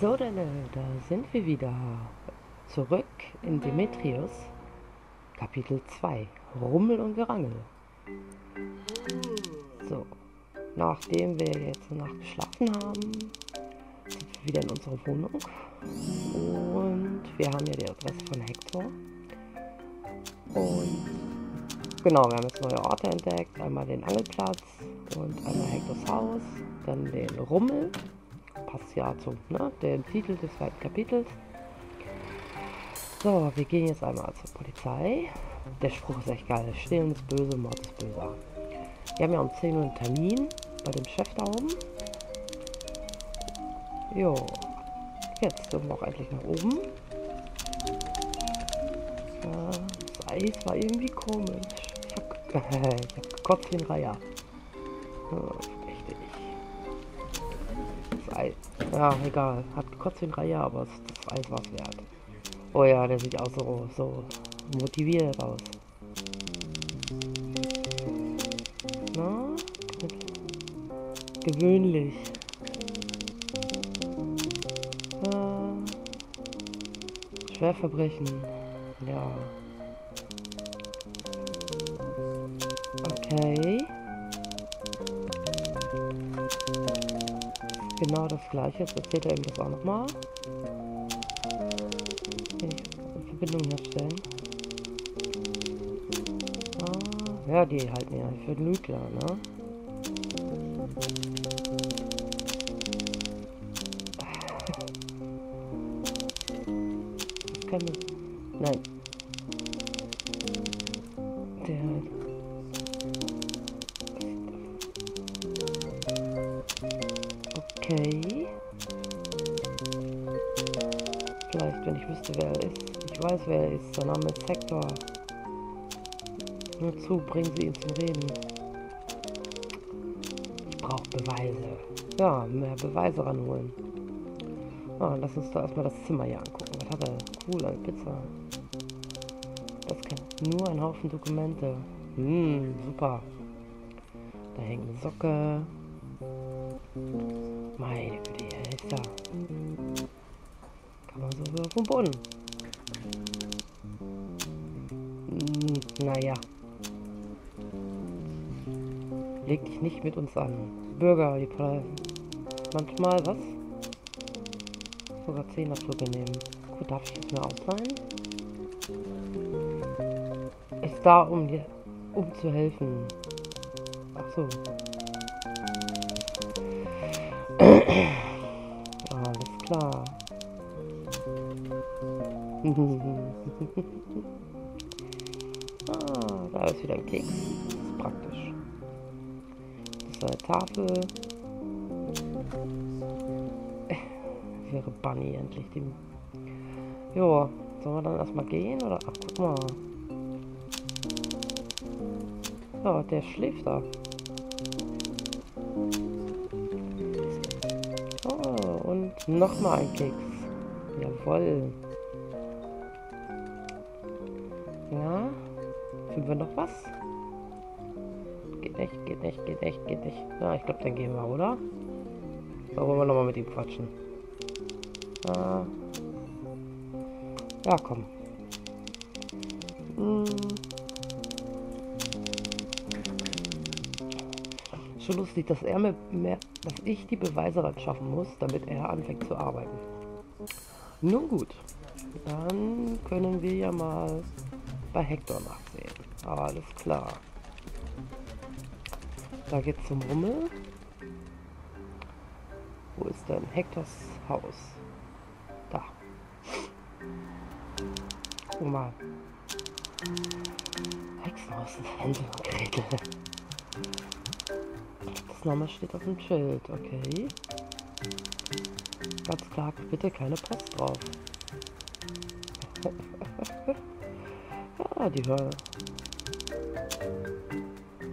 So, da sind wir wieder. Zurück in Demetrios, Kapitel 2, Rummel und Gerangel. So, nachdem wir jetzt eine Nacht geschlafen haben, sind wir wieder in unsere Wohnung. Und wir haben ja die Adresse von Hektor. Und genau, wir haben jetzt neue Orte entdeckt. Einmal den Angelplatz und einmal Hektors Haus, dann den Rummel. Passt ja zu, ne? Dem Titel des zweiten Kapitels. So, wir gehen jetzt einmal zur Polizei. Der Spruch ist echt geil. Stehlen ist böse, Mord ist böser. Wir haben ja um 10 Uhr einen Termin bei dem Chef da oben. Jo. Jetzt dürfen wir auch endlich nach oben. Das Eis war irgendwie komisch. Ich hab gekotzt wie ein Reiher. Ja, egal. Hat gekotzt wie ein Reiher, aber das Eis war es wert. Oh ja, der sieht auch so motiviert aus. Na? Gewöhnlich. Schwerverbrechen. Ja. Okay. Genau das gleiche. Jetzt erzählt er ihm das auch nochmal. Verbindung herstellen. Ah, ja, die halten ja für den Lügner, ne? Das kann man... Nein. Okay. Vielleicht, wenn ich wüsste, wer er ist. Ich weiß, wer er ist. Der Name ist Hektor. Nur zu, bringen Sie ihn zum Reden. Ich brauche Beweise. Ja, mehr Beweise ranholen. Ah, lass uns doch erstmal das Zimmer hier angucken. Was hat er? Cool, eine Pizza. Das kann nur ein Haufen Dokumente. Super. Da hängt eine Socke. Meine Güte, hier ist er. Kann man so hören vom Boden. Naja. Leg dich nicht mit uns an. Bürger, die Polizei. Manchmal, was? Sogar 10 Abschlüsse nehmen. Gut, darf ich jetzt mehr ausleihen? Ist da, um zu helfen. Ach so. Alles klar. Ah, da ist wieder ein Keks. Das ist praktisch. Das ist eine Tafel. Wäre Bunny endlich dem. Jo, sollen wir dann erstmal gehen? Oder? Ach, guck mal. Ja, der schläft da. Oh, und nochmal ein Keks. Jawoll. Na? Finden wir noch was? Geht nicht, geht nicht, geht nicht, geht nicht. Na, ich glaube, dann gehen wir, oder? Da wollen wir nochmal mit ihm quatschen. Ja, komm. Schon lustig, dass er dass ich die Beweise dann schaffen muss, damit er anfängt zu arbeiten. Nun gut. Dann können wir ja mal bei Hektor nachsehen. Alles klar. Da geht's zum Rummel. Wo ist denn Hektors Haus? Da. Guck mal. Hexenhaus ist Händel und Gretel. Das Name steht auf dem Schild. Okay. Ganz klar, bitte keine Post drauf. Ah, die Hölle.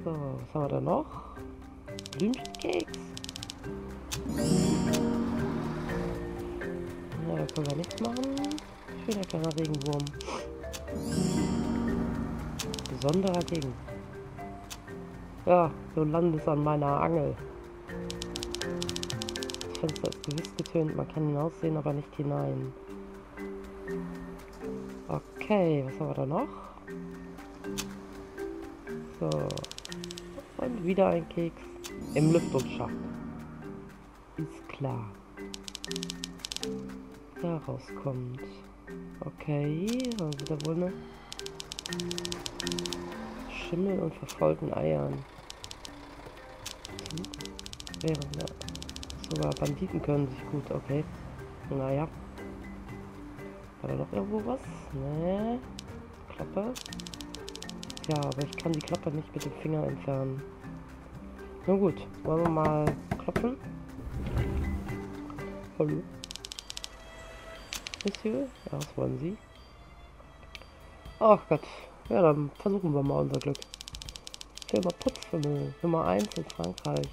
So, was haben wir da noch? Blümchenkeks. Ja, da können wir nichts machen. Schöner kleiner Regenwurm. Besonderer Ding. Ja, so landest an meiner Angel. Fenster ist gewiss getönt. Man kann hinaussehen, aber nicht hinein. Okay, was haben wir da noch? So. Und wieder ein Keks. Im Lüftungsschacht. Ist klar. Da rauskommt. Okay, haben wir wieder wohl eine... Schimmel und verfaulten Eiern. Wäre ja. Sogar Banditen können sich gut, okay. Naja. War da noch irgendwo was? Nee. Klappe. Ja, aber ich kann die Klappe nicht mit dem Finger entfernen. Nun gut, wollen wir mal klopfen? Hallo? Monsieur? Ja, was wollen Sie? Ach Gott. Ja, dann versuchen wir mal unser Glück. Firma Putzfimmel, Nummer 1 in Frankreich.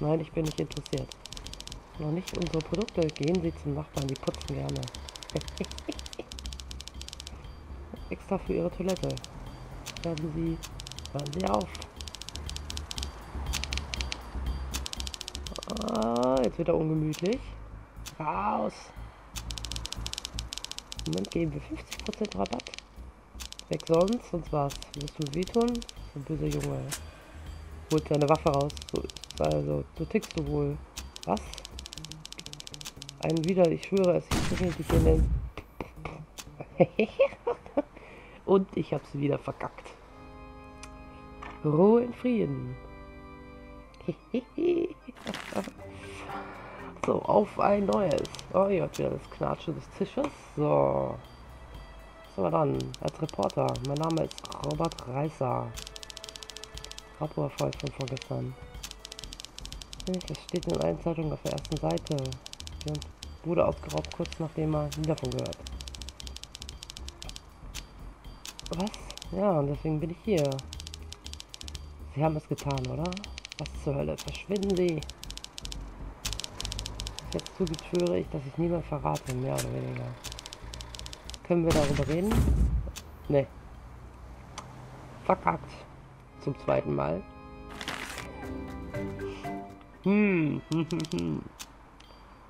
Nein, ich bin nicht interessiert. Noch nicht unsere Produkte. Gehen Sie zum Nachbarn, die putzen gerne. Extra für Ihre Toilette. Hören Sie auf. Ah, jetzt wird er ungemütlich. Raus! Im Moment geben wir 50% Rabatt. Weg sonst war's. Willst du wehtun? So ein böser Junge. Holt seine Waffe raus. So, also, so tickst du wohl. Was? Ein wieder, ich schwöre, es hieß definitiv in den... Und ich hab's wieder verkackt. Ruhe in Frieden. So, auf ein neues. Oh, ihr habt wieder das Knatschen des Tisches. So. Aber dann, als Reporter, mein Name ist Robert Reißer. Hauptüberfall von vorgestern. Das steht in einer Zeitung auf der ersten Seite. Und wurde ausgeraubt, kurz nachdem er nie davon gehört. Was? Ja, und deswegen bin ich hier. Sie haben es getan, oder? Was zur Hölle? Verschwinden Sie! Jetzt zugibt, schwöre ich, dass ich niemand verrate, mehr oder weniger. Können wir darüber reden? Ne. Verkackt. Zum zweiten Mal.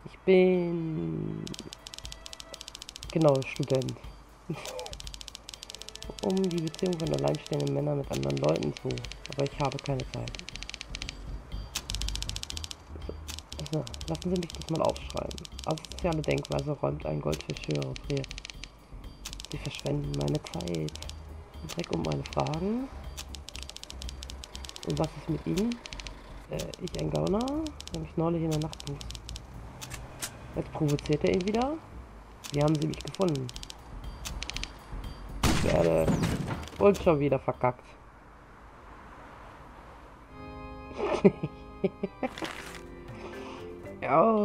Ich bin... Genau, Student. Um die Beziehung von alleinstehenden Männern mit anderen Leuten zu. Aber ich habe keine Zeit. So, lassen Sie mich das mal aufschreiben. Asoziale Denkweise räumt ein Goldfisch höhere Prior. Sie verschwenden meine Zeit. Dreck um meine Fragen. Und was ist mit Ihnen? Ich ein Gauner? Der mich neulich in der Nacht bucht. Jetzt provoziert er ihn wieder. Wie haben Sie mich gefunden? Ich werde... Und schon wieder verkackt.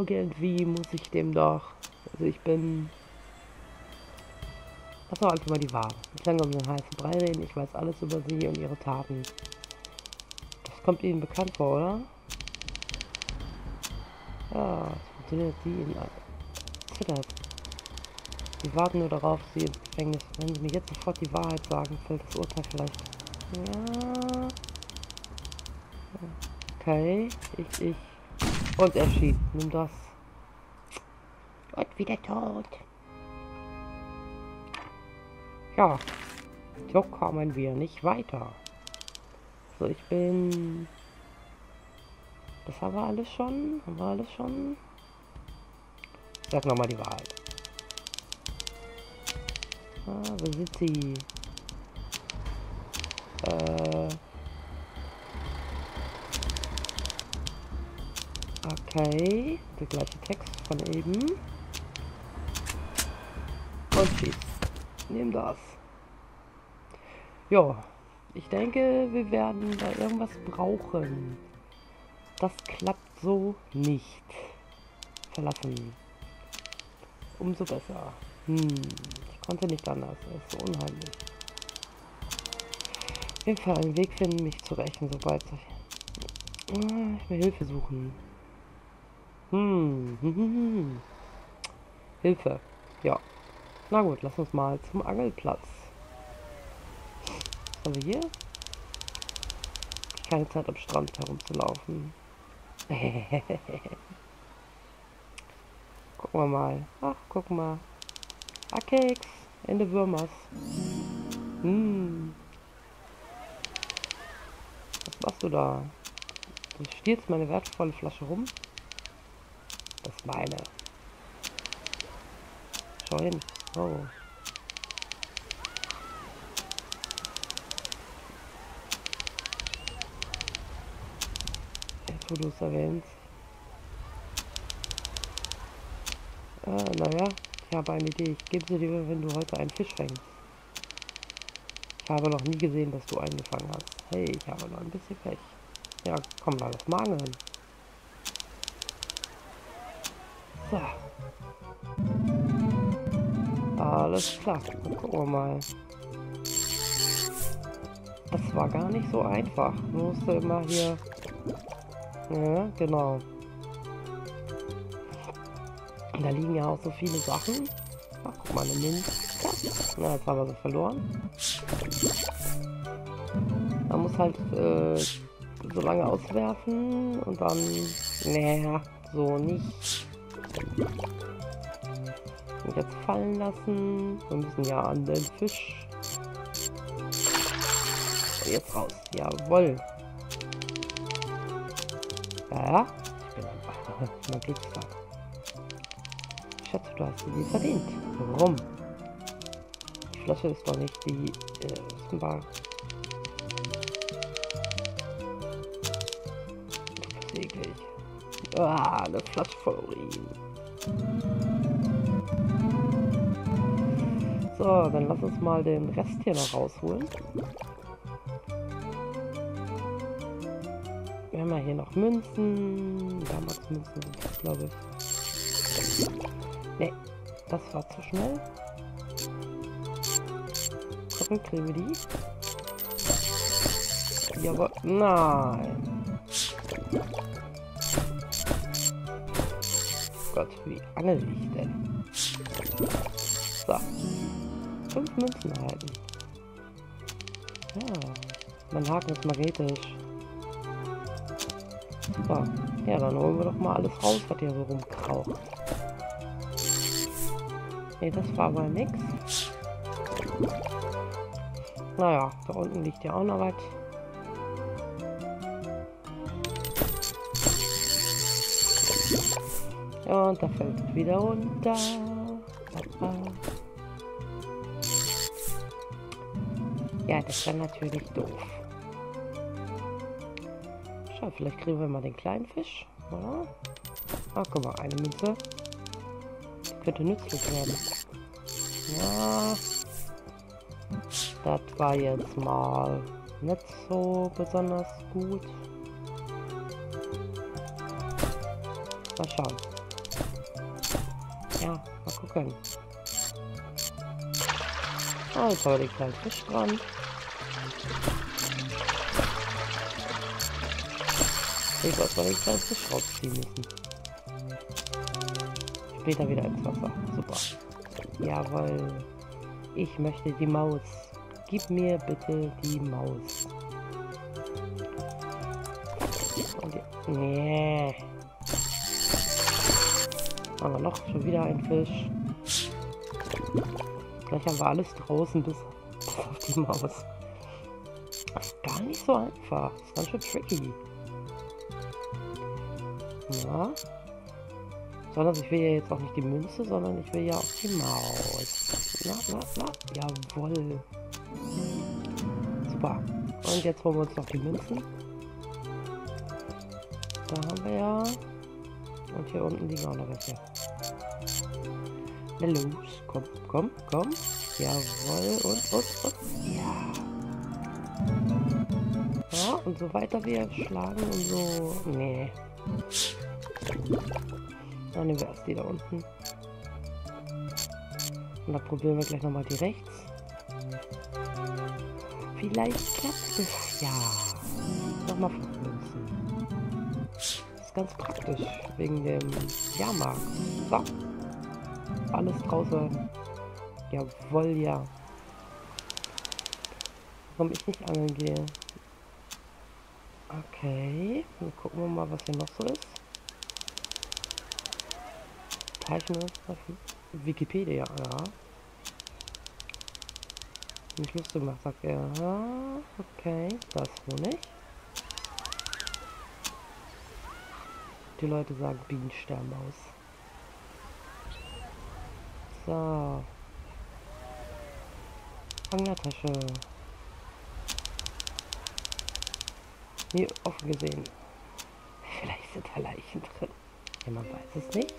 Irgendwie muss ich dem doch... Also ich bin... Das war einfach mal die Wahrheit. Nicht lange um den heißen Brei reden, ich weiß alles über sie und ihre Taten. Das kommt Ihnen bekannt vor, oder? Ja, es funktioniert, sie Ihnen zittert. Sie warten nur darauf, sie ins Gefängnis. Wenn Sie mir jetzt sofort die Wahrheit sagen, fällt das Urteil vielleicht. Ja. Okay, ich. Und er schied. Nimm das. Und wieder tot. Ja, so kommen wir nicht weiter. So, ich bin... Das haben wir alles schon? Haben wir alles schon? Sag nochmal die Wahrheit. Ah, wo sind sie? Okay, der gleiche Text von eben. Und schießt. Nehmen das. Ja, ich denke, wir werden da irgendwas brauchen. Das klappt so nicht. Verlassen. Umso besser. Ich konnte nicht anders. Es ist so unheimlich. Auf jeden Fall einen Weg finden, mich zu rächen, sobald ich mir Hilfe suchen. Hilfe. Ja. Na gut, lass uns mal zum Angelplatz. Was haben wir hier? Ich habe keine Zeit, am Strand herumzulaufen. Gucken wir mal. Ach, guck mal. A Keks. Ende Würmers. Was machst du da? Du stiehlst meine wertvolle Flasche rum. Das ist meine. Schau hin. Oh. Jetzt, wo du es erwähnst. Naja, ich habe eine Idee. Ich gebe sie dir, wenn du heute einen Fisch fängst. Ich habe noch nie gesehen, dass du einen gefangen hast. Hey, ich habe noch ein bisschen Pech. Ja, komm, lass mal angeln. So. Alles klar, dann gucken wir mal. Das war gar nicht so einfach. Du musst immer hier... Ja, genau. Da liegen ja auch so viele Sachen. Ach, guck mal, eine Minze. Na, jetzt haben wir sie verloren. Man muss halt so lange auswerfen und dann... Naja, so nicht. Und jetzt fallen lassen. Wir müssen ja an den Fisch. Und jetzt raus. Jawohl. Ja, ich bin einfach mein Glückstag. Schatz, du hast sie verdient. Warum? Die Flasche ist doch nicht die Bar. Das ist eklig. Ah, eine Flasche voll Urin. So, dann lass uns mal den Rest hier noch rausholen. Wir haben ja hier noch Münzen. Damals Münzen sind das, glaube ich. Ne, das war zu schnell. Gucken, kriegen wir die? Jawohl. Nein. Gott, wie angel ich denn? So. 5 Münzen erhalten. Ja, mein Haken ist magnetisch. Super. Ja, dann holen wir doch mal alles raus, was hier so rumkraucht. Ne, das war aber nix. Naja, da unten liegt ja auch noch was. Ja, und da fällt es wieder runter. Ja, das war natürlich doof. Schau, vielleicht kriegen wir mal den kleinen Fisch, oder? Ah, guck mal, eine Münze. Die könnte nützlich werden. Ja. Das war jetzt mal nicht so besonders gut. Mal schauen. Ja, mal gucken. Ah, jetzt habe ich den kleinen Fisch dran. Ich weiß, weil ich das Fisch rausziehen müssen. Später wieder ins Wasser. Super. Jawohl. Ich möchte die Maus. Gib mir bitte die Maus. Und die... Nee. Aber noch schon wieder ein Fisch. Gleich haben wir alles draußen bis auf die Maus. Das ist gar nicht so einfach. Das ist ganz schön tricky. Ja. Sondern ich will ja jetzt auch nicht die Münze, sondern ich will ja auch die Maus. Na, na, na. Jawohl. Super. Und jetzt holen wir uns noch die Münzen. Da haben wir ja. Und hier unten liegen auch noch welche. Na los. Komm, komm, komm. Jawohl. Und. Ja. Ja, und so weiter wir schlagen und so. Nee. Dann nehmen wir erst die da unten. Und dann probieren wir gleich nochmal die rechts. Vielleicht klappt es ja. Nochmal 5 Münzen. Das ist ganz praktisch, wegen dem Jahrmarkt. So. Alles draußen. Jawohl, ja. Warum ich nicht angeln gehe. Okay, dann gucken wir mal, was hier noch so ist. Zeichner, Wikipedia, ja. Mich lustig macht, sagt er. Okay, das wohl nicht. Die Leute sagen Bienensternmaus. So. Anglertasche. Nie offen gesehen. Vielleicht sind da Leichen drin. Ja, man weiß es nicht.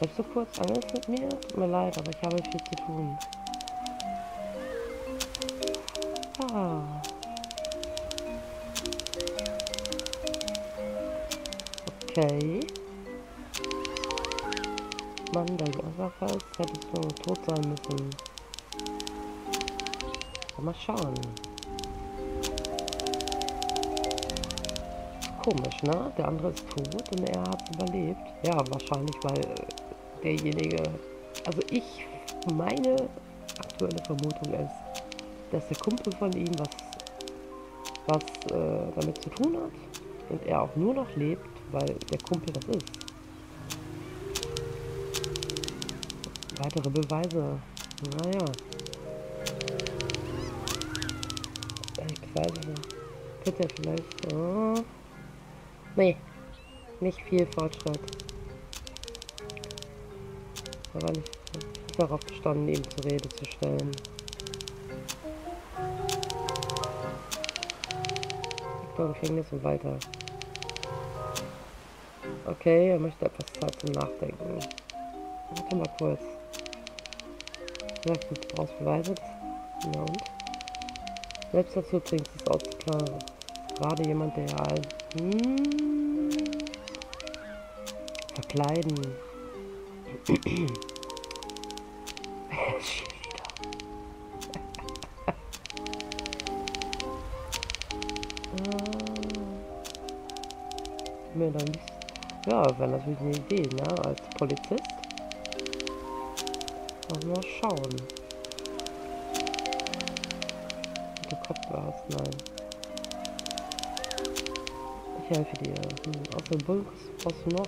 Bleibst du kurz Angst mit mir? Tut mir leid, aber ich habe viel zu tun. Ah. Okay. Mann, dein Ursache ist, hättest du tot sein müssen. Mal schauen. Komisch, ne? Der andere ist tot und er hat überlebt. Ja, wahrscheinlich, weil derjenige... Also ich, meine aktuelle Vermutung ist, dass der Kumpel von ihm was damit zu tun hat und er auch nur noch lebt, weil der Kumpel das ist. Weitere Beweise. Naja. Ich weiß nicht. Könnte vielleicht... Oh. Nee, nicht viel Fortschritt. Aber nicht darauf bestanden, ihn zur Rede zu stellen. Hektor, Gefängnis und weiter. Okay, er möchte etwas Zeit zum Nachdenken. Warte mal kurz. Vielleicht du brauchst Beweise. Ja und? Selbst dazu bringst du es auszuklagen. Gerade jemand, der ja verkleiden. Ja, wäre natürlich eine Idee, ne? Als Polizist. Mal schauen. Du Kopf warst, nein. Ich helfe dir. Aus dem Bulk, was du noch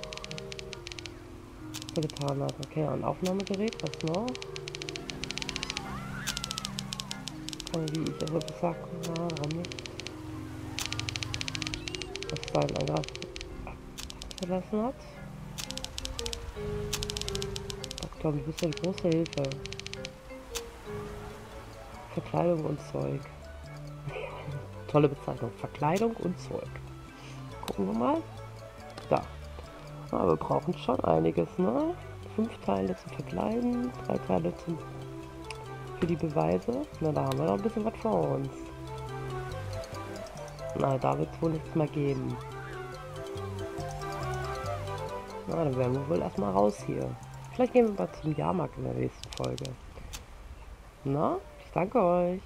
getan hast. Okay, ein Aufnahmegerät, was noch? Wie ich also gesagt habe, warum nicht? Was sein Angriff abgelassen hat. Doktor, du bist eine große Hilfe. Verkleidung und Zeug. Tolle Bezeichnung. Verkleidung und Zeug. Gucken wir mal. Da. Aber wir brauchen schon einiges, ne? 5 Teile zum Verkleiden, 3 Teile für die Beweise. Na, da haben wir noch ein bisschen was vor uns. Na, da wird es wohl nichts mehr geben. Na, dann werden wir wohl erstmal raus hier. Vielleicht gehen wir mal zum Jahrmarkt in der nächsten Folge. Na, ich danke euch.